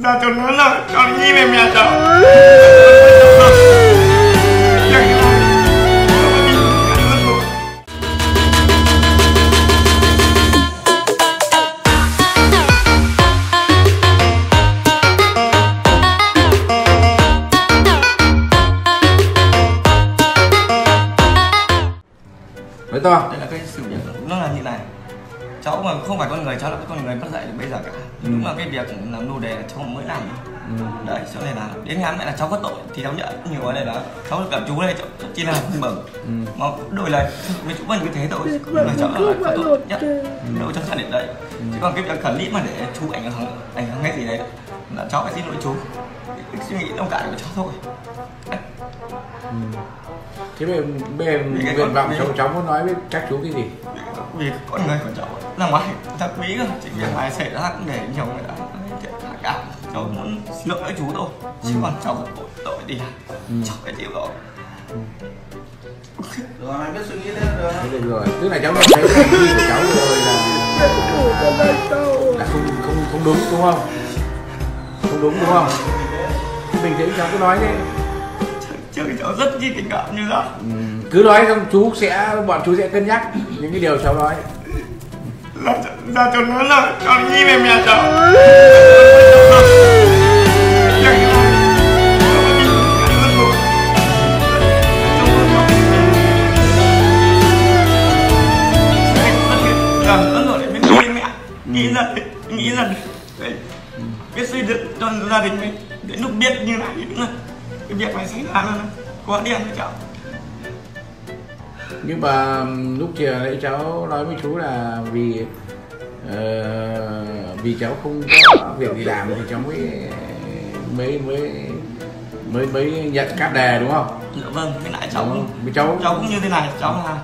ra cho nó là con Nhi về mẹ cháu. Nói to. Đây là cái sự việc nó là như này. Cháu mà không phải con người, cháu là con người mất dạy được bây giờ cả. Đúng là cái việc làm nô đề là cháu mới làm. Đấy, chỗ này là đến ngắn lại là cháu có tội thì cháu nhận nhiều ở đây là cháu được làm chú đây, cháu chỉ là không mừng. Mà đổi lại mấy chú vẫn như thế thôi, là cháu là có tội nhất. Đâu cháu sẽ đến đây. Chứ còn cái việc cần lý mà để chú ảnh hưởng cái gì đấy là cháu phải xin lỗi chú. Cái suy nghĩ thông cảm của cháu thôi. Thế về nguyện vọng cháu, cháu muốn nói với các chú cái gì? Vì con người của cháu là ngoài thật quý cơ, chỉ việc này xảy ra cũng để nhiều người đã thả cảm. Cháu muốn xin lỗi chú thôi, chứ còn cháu không tội thì cháu phải chịu rồi. Rồi mày biết suy nghĩ lên rồi. Thế được rồi, tức là cháu đã thấy cái hành vi của cháu rồi là không đúng đúng không? Không đúng đúng không? Bình tĩnh cháu cứ nói đi. Chứ cháu rất chi tình cảm như đó. Cứ nói xong chú sẽ, bọn chú sẽ cân nhắc những cái điều cháu nói. Ra cho nó là con Nhi về mẹ cháu. Nghĩ rằng biết xây dựng cho gia đình mình đến lúc biết như này thì đúng là cái việc này xảy ra là quá điên với cháu. Nhưng mà lúc chiều nãy cháu nói với chú là vì cháu không có việc gì làm thì cháu mới nhận các đề đúng không? Dạ vâng, với lại cháu cũng như thế này, cháu là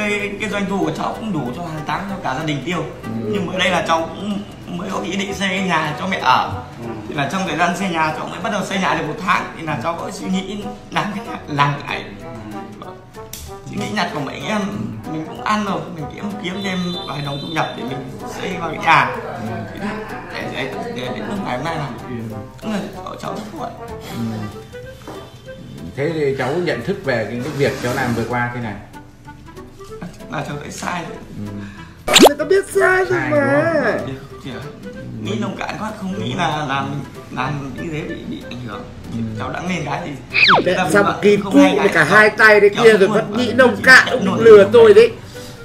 cái doanh thu của cháu cũng đủ cho hàng tháng cho cả gia đình tiêu. Nhưng mà đây là cháu cũng mới có ý định xây nhà cho mẹ ở. Thì là trong thời gian xây nhà cháu mới bắt đầu xây nhà được 1 tháng thì là cháu có suy nghĩ làm cái này. Nghĩ nhặt của mấy em mình cũng ăn rồi, mình kiếm thêm vài đồng thu nhập để mình xây vào cái nhà để đến ngày hôm nay là cháu rất vui. Thế thì cháu nhận thức về cái việc cháu làm vừa qua thế này là cháu thấy sai rồi. Người ta biết sai rồi mà nghĩ nông cạn quá, không nghĩ là làm như thế bị ảnh hưởng. Cháu đã nghe cái thì xong kìm cụ với cả 2 tay đấy kia rồi vẫn nghĩ nông cạn, ông lừa tôi đấy.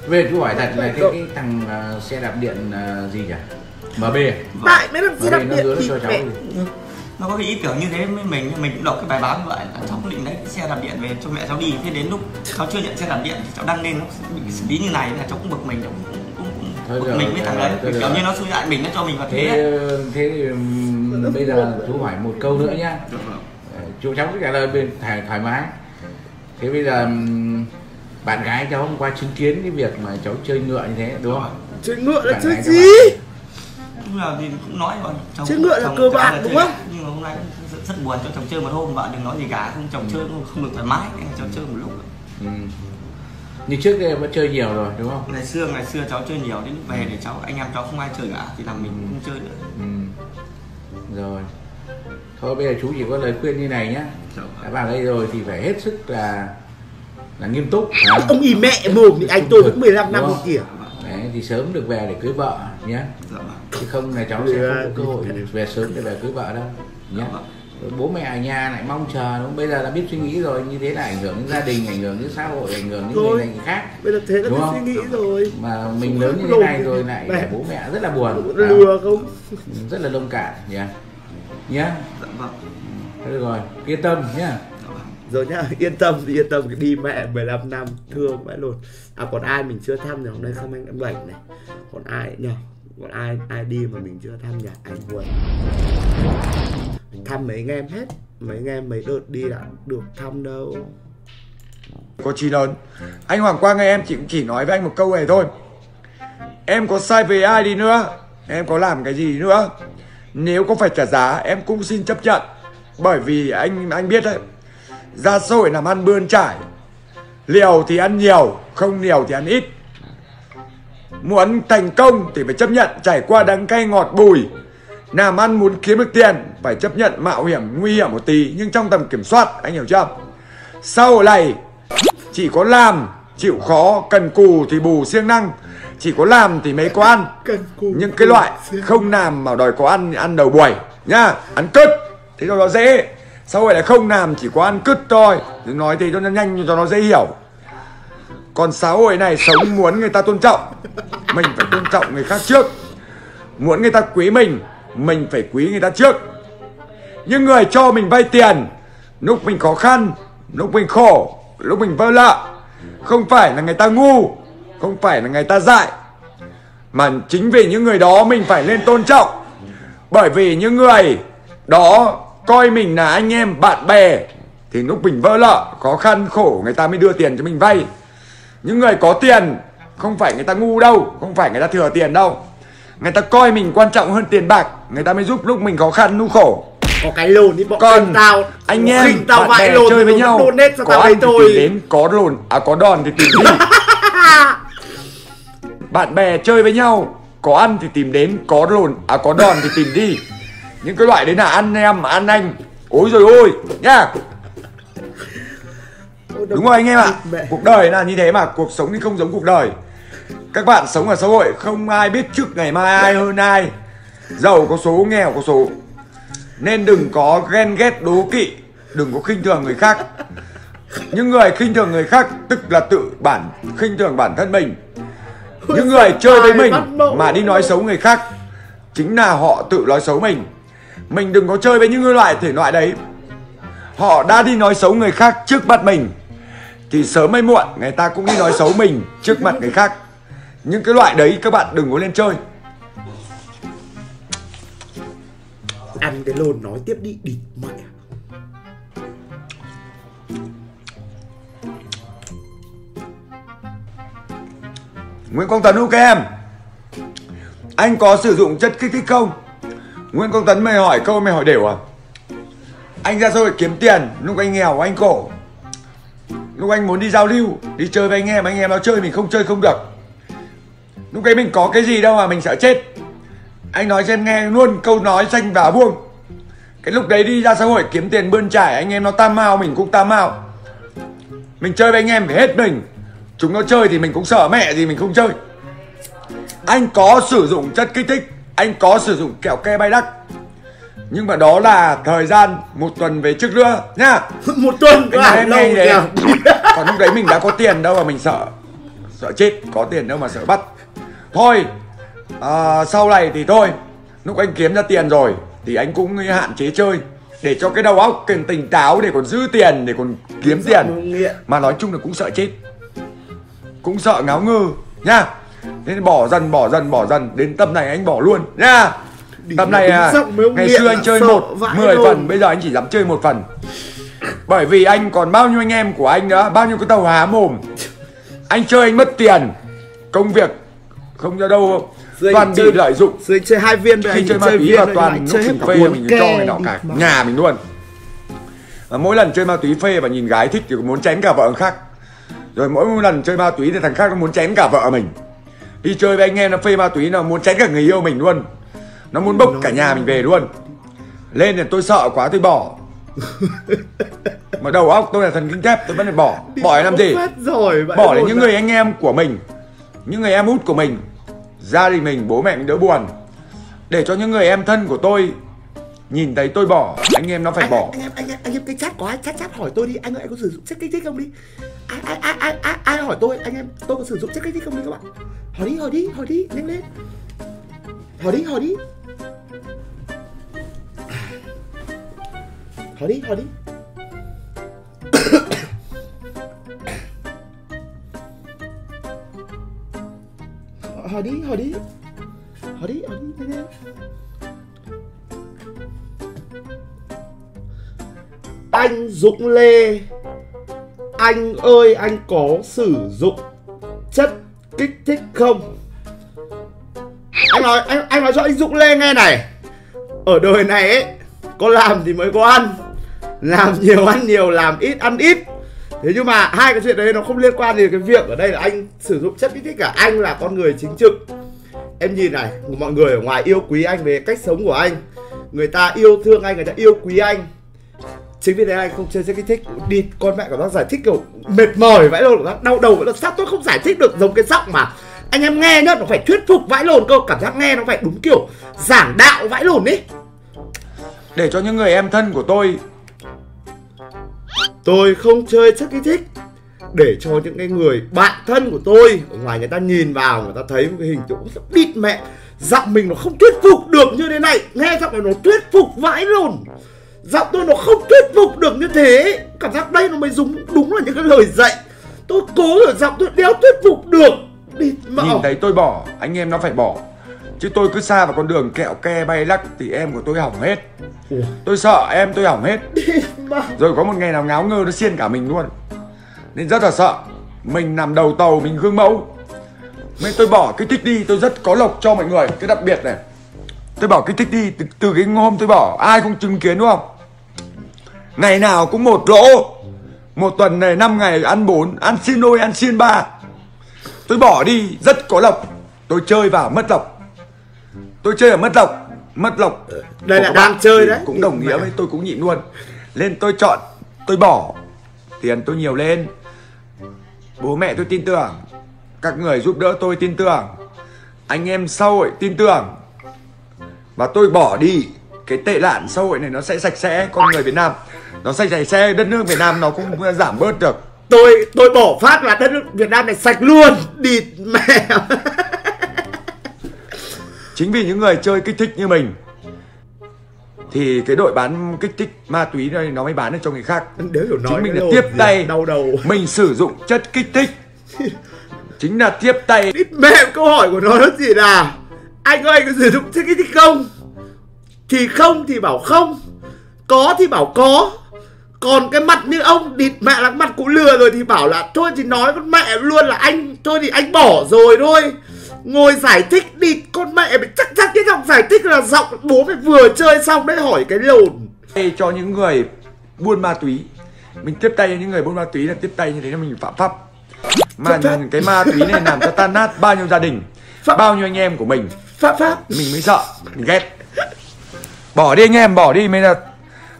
Về chú hỏi thật là cái thằng xe đạp điện gì nhỉ? MB. Tại mấy thằng xe đạp điện thì mẹ nó có cái ý tưởng như thế với mình cũng đọc cái bài báo như vậy là cháu định lấy xe đạp điện về cho mẹ cháu đi. Thế đến lúc cháu chưa nhận xe đạp điện thì cháu đăng lên nó bị xử lý như này là cháu cũng bực mình, cháu cũng mình với thằng đấy kiểu như nó xui hại mình, nó cho mình vào thế thì bây giờ chú hỏi một câu nữa nhá, chú cháu cứ trả lời bên thoải mái. Thế bây giờ bạn gái cháu hôm qua chứng kiến cái việc mà cháu chơi ngựa như thế đúng không? Chơi ngựa là chơi gì? Đúng là thì cũng nói rồi, chơi ngựa là cơ bản đúng không? Nhưng mà hôm nay rất buồn, cho chồng chơi một hôm bạn đừng nói gì cả, không chồng chơi không được thoải mái, cháu chơi một lúc. Như trước đây vẫn chơi nhiều rồi đúng không? Ngày xưa cháu chơi nhiều, đến lúc về để cháu anh em cháu không ai chơi cả thì là mình không chơi nữa. Rồi thôi bây giờ chú chỉ có lời khuyên như này nhá, đã vào đây rồi thì phải hết sức là nghiêm túc. Ông nhìn mẹ mồm thì anh tôi vẫn 15 năm rồi kìa. Đấy thì sớm được về để cưới vợ nhé, chứ không là cháu sẽ không có cơ hội về sớm để về cưới vợ đâu nhé. Bố mẹ ở nhà lại mong chờ đúng không? Bây giờ là biết suy nghĩ rồi, như thế là ảnh hưởng đến gia đình, ảnh hưởng đến xã hội, ảnh hưởng đến người khác. Bây giờ thế là biết suy nghĩ rồi. Mà mình lớn như thế này rồi lại để bố mẹ rất là buồn. Lừa không? Rất là nông cạn nhé. Nhá. Dạ vâng. Thế được rồi, yên tâm nhá. Rồi nhá, yên tâm đi mẹ 15 năm thương mãi luôn. À còn ai mình chưa thăm thì hôm nay không anh em Bảy này. Còn ai nhỉ? Còn ai đi mà mình chưa thăm nhỉ? Anh Huấn. Thăm mấy anh em hết, mấy anh em mấy đợt đi đã được thăm đâu. Có chi lớn. Anh Hoàng Quang ơi, em chỉ nói với anh một câu này thôi. Em có sai về ai đi nữa, em có làm cái gì nữa, nếu có phải trả giá em cũng xin chấp nhận. Bởi vì anh biết đấy, ra xã hội làm ăn bươn trải, liều thì ăn nhiều, không liều thì ăn ít. Muốn thành công thì phải chấp nhận trải qua đắng cay ngọt bùi. Làm ăn muốn kiếm được tiền phải chấp nhận mạo hiểm, nguy hiểm một tí nhưng trong tầm kiểm soát, anh hiểu chưa? Sau này chỉ có làm, chịu khó, cần cù thì bù siêng năng. Chỉ có làm thì mới có ăn. Nhưng cái loại không làm mà đòi có ăn, ăn đầu buổi nhá, ăn cứt. Thế cho nó dễ. Sau này là không làm chỉ có ăn cứt thôi. Nói thế cho nó nhanh cho nó dễ hiểu. Còn xã hội này sống muốn người ta tôn trọng, mình phải tôn trọng người khác trước. Muốn người ta quý mình phải quý người ta trước. Nhưng người cho mình vay tiền lúc mình khó khăn, lúc mình khổ, lúc mình vỡ lợ, không phải là người ta ngu, không phải là người ta dại, mà chính vì những người đó mình phải nên tôn trọng. Bởi vì những người đó coi mình là anh em, bạn bè, thì lúc mình vỡ lợ, khó khăn, khổ người ta mới đưa tiền cho mình vay. Những người có tiền không phải người ta ngu đâu, không phải người ta thừa tiền đâu. Người ta coi mình quan trọng hơn tiền bạc, người ta mới giúp lúc mình khó khăn, lúc khổ. Có cái lồn đi bọn còn tao, anh em tao bạn bè lồn chơi với nhau, có anh thì tìm đến, có lồn à có đòn thì tìm đi. Bạn bè chơi với nhau, có ăn thì tìm đến, có lồn à có đòn thì tìm đi. Những cái loại đấy là ăn em, ăn anh. Ôi rồi ôi nhá. Đúng rồi anh em ạ. Cuộc đời là như thế mà, cuộc sống thì không giống cuộc đời. Các bạn sống ở xã hội không ai biết trước ngày mai ai hơn ai, giàu có số, nghèo có số. Nên đừng có ghen ghét đố kỵ, đừng có khinh thường người khác. Những người khinh thường người khác tức là tự bản khinh thường bản thân mình. Những người chơi với mình mà đi nói xấu người khác chính là họ tự nói xấu mình. Mình đừng có chơi với những loại thể loại đấy. Họ đã đi nói xấu người khác trước mặt mình thì sớm hay muộn người ta cũng đi nói xấu mình trước mặt người khác. Những cái loại đấy các bạn đừng có lên chơi. Ăn cái lồn nói tiếp đi, địt mẹ. Nguyễn Quang Tuấn, ok em. Anh có sử dụng chất kích thích không? Nguyễn Quang Tuấn, mày hỏi câu mày hỏi đều à? Anh ra xã hội kiếm tiền, lúc anh nghèo, anh khổ, lúc anh muốn đi giao lưu, đi chơi với anh em nó chơi, mình không chơi không được. Lúc ấy mình có cái gì đâu mà mình sợ chết. Anh nói cho em nghe luôn câu nói xanh và vuông. Cái lúc đấy đi ra xã hội kiếm tiền bươn trải, anh em nó tam mau, mình cũng tam mau. Mình chơi với anh em phải hết mình. Chúng nó chơi thì mình cũng sợ mẹ gì mình không chơi. Anh có sử dụng chất kích thích, anh có sử dụng kẹo ke bay đắc, nhưng mà đó là thời gian một tuần về trước nữa nhá. Một tuần anh à, em lâu nghe đấy. Còn lúc đấy mình đã có tiền đâu mà mình sợ. Sợ chết, có tiền đâu mà sợ bắt. Thôi à, sau này thì thôi, lúc anh kiếm ra tiền rồi thì anh cũng hạn chế chơi, để cho cái đầu óc cần tỉnh táo, để còn giữ tiền, để còn kiếm tiền. Mà nói chung là cũng sợ chết, cũng sợ ngáo ngư nhá. Nên bỏ dần đến tầm này anh bỏ luôn nhá. Tầm này à, ngày xưa anh chơi 10 phần, bây giờ anh chỉ dám chơi 1 phần. Bởi vì anh còn bao nhiêu anh em của anh nữa, bao nhiêu cái tàu há mồm. Anh chơi anh mất tiền, công việc không ra đâu, toàn bị lợi dụng. Dưới chơi 2 viên rồi, anh chơi ma túy là toàn lúc mình phê mình cho người nọ cả nhà mình luôn. Mỗi lần chơi ma túy phê và nhìn gái thích thì muốn chém cả vợ khác. Rồi mỗi lần chơi ma túy thì thằng khác nó muốn chém cả vợ mình. Đi chơi với anh em nó phê ma túy, nó muốn chém cả người yêu mình luôn, nó muốn bốc cả nhà mình về luôn. Lên thì tôi sợ quá tôi bỏ. Mà đầu óc tôi là thần kinh thép, tôi vẫn phải bỏ. Bỏ làm gì? Bỏ để những người anh em của mình, những người em út của mình, gia đình mình, bố mẹ mình đỡ buồn. Để cho những người em thân của tôi nhìn thấy tôi bỏ, anh em nó phải bỏ. Anh em cái chat có ai chat hỏi tôi đi, anh ơi anh có sử dụng chất kích thích không đi. Ai hỏi tôi, anh em tôi có sử dụng chất kích thích không đi các bạn. Hỏi đi, nhanh lên. Hỏi đi. Hỏi đi. Anh Dũng Lê, anh ơi anh có sử dụng chất kích thích không? Anh nói cho anh Dũng Lê nghe này. Ở đời này ấy, có làm thì mới có ăn. Làm nhiều ăn nhiều, làm ít ăn ít. Thế nhưng mà hai cái chuyện đấy nó không liên quan đến cái việc ở đây là anh sử dụng chất kích thích cả. Anh là con người chính trực, Em nhìn này, mọi người ở ngoài yêu quý anh về cách sống của anh. Người ta yêu thương anh, người ta yêu quý anh. Chính vì thế anh không chơi rất kích thích. Đi con mẹ của bác giải thích kiểu mệt mỏi vãi lồn, đau đầu vãi lồn. Sao tôi không giải thích được giống cái giọng mà anh em nghe nhá, nó phải thuyết phục vãi lồn cơ. Cảm giác nghe nó phải đúng kiểu giảng đạo vãi lồn ý. Để cho những người em thân của tôi. Tôi không chơi chất kích thích. Để cho những cái người bạn thân của tôi ở ngoài người ta nhìn vào, người ta thấy một cái hình tượng đít mẹ. Giọng mình nó không thuyết phục được như thế này. Nghe giọng này nó thuyết phục vãi lồn. Giọng tôi nó không thuyết phục được như thế. Cảm giác đây nó mới đúng là những cái lời dạy. Tôi cố rồi giọng tôi đéo thuyết phục được. Địt mẹ. Nhìn thấy tôi bỏ, anh em nó phải bỏ. Chứ tôi cứ xa vào con đường kẹo ke bay lắc thì em của tôi hỏng hết. Tôi sợ em tôi hỏng hết. Rồi có một ngày nào ngáo ngơ nó xiên cả mình luôn. Nên rất là sợ. Mình nằm đầu tàu, mình gương mẫu. Nên tôi bỏ kích thích đi, tôi rất có lộc cho mọi người. Cái đặc biệt này, tôi bỏ kích thích đi, từ cái hôm tôi bỏ, ai cũng chứng kiến đúng không? Ngày nào cũng một lỗ. Một tuần này 5 ngày ăn 4, ăn xin đôi, ăn xin 3. Tôi bỏ đi, rất có lộc. Tôi chơi vào mất lộc. Tôi chơi ở mất lộc. Mất lộc. Đây là đang chơi đấy. Cũng đồng nghĩa với tôi cũng nhịn luôn. Nên tôi chọn, tôi bỏ. Tiền tôi nhiều lên. Bố mẹ tôi tin tưởng. Các người giúp đỡ tôi tin tưởng. Anh em xã hội tin tưởng. Và tôi bỏ đi. Cái tệ nạn xã hội này nó sẽ sạch sẽ. Con người Việt Nam nó sạch sẽ. Đất nước Việt Nam nó cũng giảm bớt được. Tôi bỏ phát là đất nước Việt Nam này sạch luôn. Địt mẹ. Chính vì những người chơi kích thích như mình thì cái đội bán kích thích ma túy này nó mới bán được cho người khác. Chính mình là tiếp tay. Mình sử dụng chất kích thích chính là tiếp tay. Mẹ, câu hỏi của nó gì là anh ơi có sử dụng chất kích thích không? Thì không thì bảo không, có thì bảo có. Còn cái mặt như ông địt mẹ là mặt cụ lừa rồi thì bảo là thôi thì nói con mẹ luôn là anh thôi thì anh bỏ rồi thôi. Ngồi giải thích địt con mẹ mày, chắc chắn cái giọng giải thích là giọng bố mày vừa chơi xong đấy hỏi cái lồn. Cho những người buôn ma túy, mình tiếp tay cho những người buôn ma túy là tiếp tay như thế là mình phạm pháp. Mà cái ma túy này làm cho tan nát bao nhiêu gia đình, bao nhiêu anh em của mình. Phạm pháp. Mình mới sợ, mình ghét. Bỏ đi anh em, bỏ đi. Mới là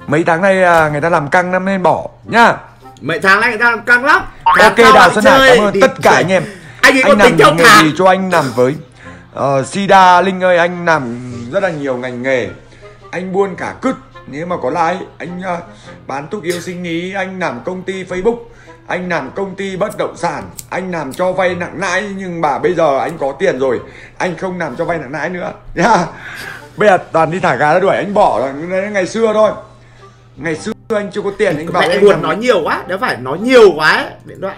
mấy tháng nay người ta làm căng lắm nên bỏ nhá. Mấy tháng nay người ta làm căng lắm. Ok Đào Xuân Hải, cảm ơn tất cả anh em. Anh ấy có tính theo tháng. Cho anh làm với Sida Linh ơi, anh làm rất là nhiều ngành nghề. Anh buôn cả cứt, nếu mà có lãi. Anh bán thuốc yêu sinh lý. Anh làm công ty Facebook. Anh làm công ty bất động sản. Anh làm cho vay nặng lãi. Nhưng mà bây giờ anh có tiền rồi, anh không làm cho vay nặng lãi nữa. Bây giờ toàn đi thả gà ra đuổi. Anh bỏ là ngày xưa thôi. Ngày xưa anh chưa có tiền anh bảo mẹ buồn làm... nói nhiều quá. Đéo phải nói nhiều quá ấy. Đến đoạn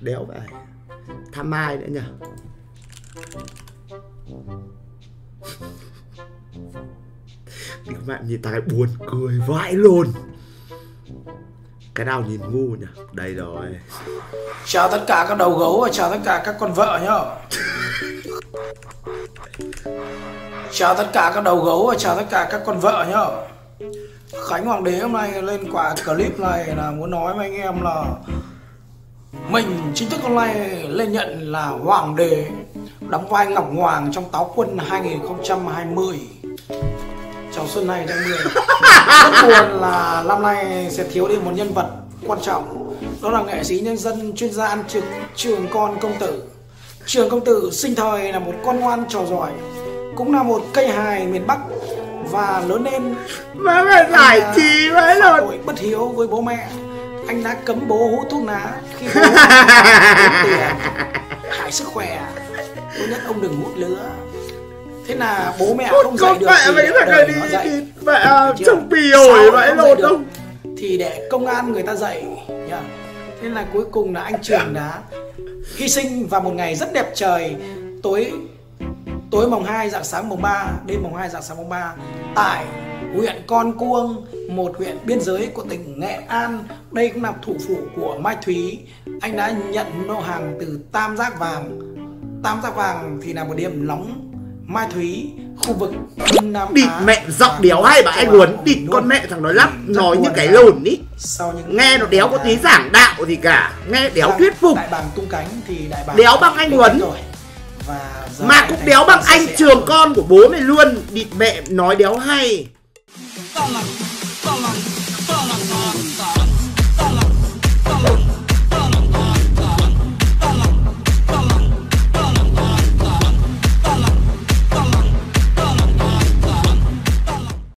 đéo phải tham ai nữa nhỉ. Các bạn nhìn ta cái buồn cười vãi luôn. Cái nào nhìn ngu nhỉ. Đây rồi. Chào tất cả các đầu gấu và chào tất cả các con vợ nhá. Chào tất cả các đầu gấu và chào tất cả các con vợ nhá. Khánh Hoàng Đế hôm nay lên quả clip này là muốn nói với anh em là mình chính thức hôm nay lên nhận là Hoàng Đế, đóng vai Ngọc Hoàng trong Táo Quân 2020. Chào xuân này đang người. Rất buồn là năm nay sẽ thiếu đi một nhân vật quan trọng. Đó là nghệ sĩ nhân dân chuyên gia ăn trực Trường Con Công Tử. Trường Công Tử sinh thời là một con ngoan trò giỏi, cũng là một cây hài miền Bắc. Và lớn lên mà phải giải trí với rồi bất hiếu với bố mẹ. Anh đã cấm bố hút thuốc lá khi bố hại sức khỏe. Tốt nhất ông đừng hút lứa. Thế là bố mẹ không dạy được thì đời nó dạy. Mẹ trông bì ổi vậy rồi không? Thì để công an người ta dạy. Thế là cuối cùng là anh Trường đã hy sinh vào một ngày rất đẹp trời. Tối mùng 2 dạng sáng mùng 3, đêm mùng 2 dạng sáng mùng 3 tại huyện Con Cuông, một huyện biên giới của tỉnh Nghệ An. Đây cũng là thủ phủ của Mai Thúy. Anh đã nhận lô hàng từ Tam Giác Vàng. Tam Giác Vàng thì là một điểm nóng Mai Thúy, khu vực Đông Nam Á. Địt mẹ giọng đéo hay bà anh Huấn. Địt con mẹ thằng nói lắp, nói những cái lồn ý. Nghe nó đéo có tí giảng đạo gì cả. Nghe đéo thuyết phục. Đại bàng tung cánh thì đại bàng đéo bằng anh Huấn. Mà cũng đéo bằng anh Trường, con của bố mày luôn. Địt mẹ nói đéo hay.